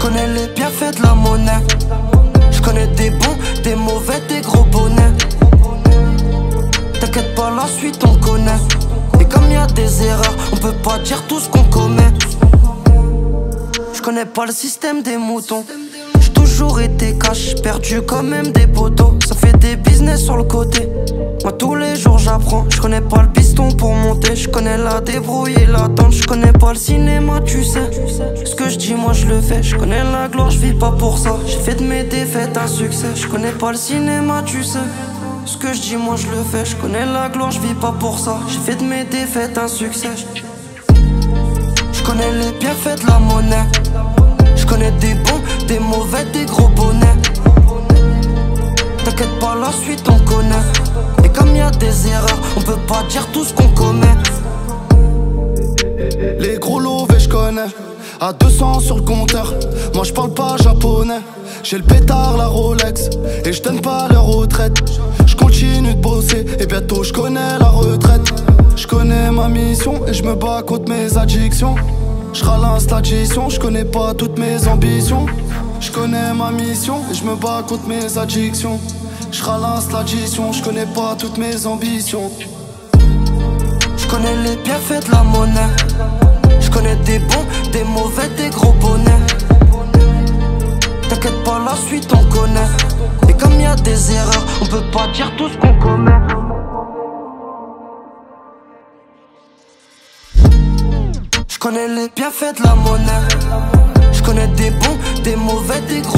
J'connais les bienfaits de la monnaie. J'connais des bons, des mauvais, des gros bonnets. T'inquiète pas, la suite on connaît. Et comme y'a des erreurs, on peut pas dire tout ce qu'on commet. J'connais pas le système des moutons. J'ai toujours été cash, perdu quand même des poteaux. Ça fait des business sur le côté. Moi tous les jours j'apprends. J'connais pas le piston pour monter. J'connais la débrouille et l'attente. J'connais pas le cinéma, tu sais. Ce que j'dis moi je le fais. J'connais la gloire, j'vis pas pour ça. J'ai fait de mes défaites un succès. J'connais pas le cinéma, tu sais. Ce que j'dis moi je le fais. J'connais la gloire, j'vis pas pour ça. J'ai fait de mes défaites un succès. J'connais les bienfaits de la monnaie. J'connais des bons, des mauvais, des gros bonnets. T'inquiète pas, la suite on connaît. Et comme y'a des erreurs, on peut pas dire tout ce qu'on commet. Les gros lovés j'connais, à 200 sur le compteur. Moi j'parle pas japonais. J'ai le pétard, la Rolex, et j'donne pas leur retraite. J'continue de bosser, et bientôt j'connais la retraite. J'connais ma mission et j'me bats contre mes addictions. J'ralance l'addition, j'connais pas toutes mes ambitions. J'connais ma mission et j'me bats contre mes addictions. J'ralance l'addition, j'connais pas toutes mes ambitions. J'connais les bienfaits de la monnaie. J'connais des bons, des mauvais, des gros bonnets. T'inquiète pas, la suite on connaît. Et comme y'a des erreurs, on peut pas dire tout ce qu'on commet. J'connais les bienfaits de la monnaie. J'connais des bons, des mauvais, des gros.